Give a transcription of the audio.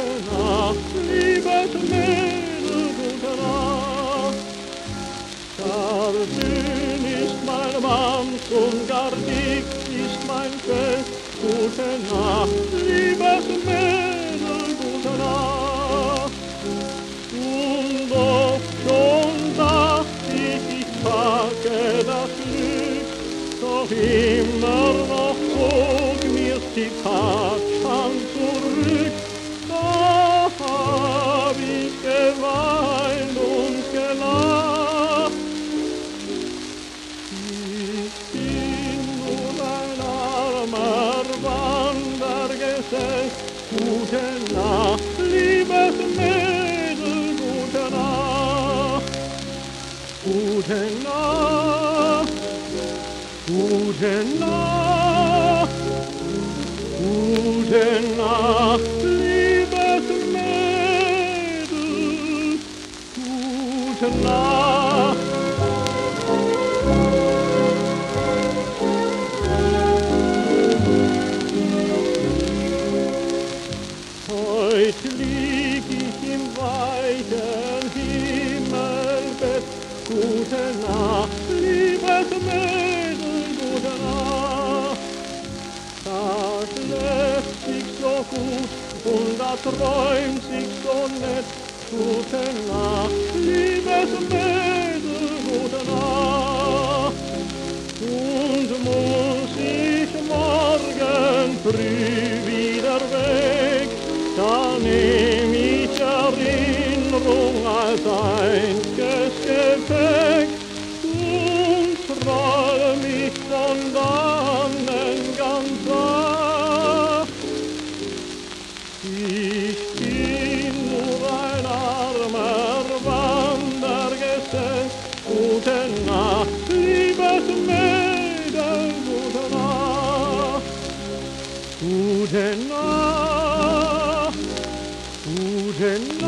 gute Nacht, liebes Mädel, gute Nacht. Gar dünn ist mein Wams und gar dick ist mein Fell, gute Nacht, liebes Mädel, gute Nacht. Und doch schon dacht ich, ich packe das Glück, doch immer noch zog mir die Tat an zurück. Da hab ich geweint und gelacht. Ich bin nur ein armer Wandergesell, gute Nacht, liebes Mädel, gute Nacht. Gute Nacht, gute Nacht, gute Nacht, liebes Mädel, gute Nacht. Heut lieg ich im weiten Himmelbett, gute Nacht, liebes Mädel, gute Nacht. Das lässt sich so gut und da träumt sich so nett, gute Nacht, liebes Mädel, gute Nacht. Und muss ich morgen früh wieder weg, da nehm ich Erinnerung als einziges Gepäck und strahle mich von dannen ganz sacht. Ich bin nur ein armer Wandergesell, gute Nacht, liebes Mädel, gute Nacht. Gute Nacht, gute Nacht.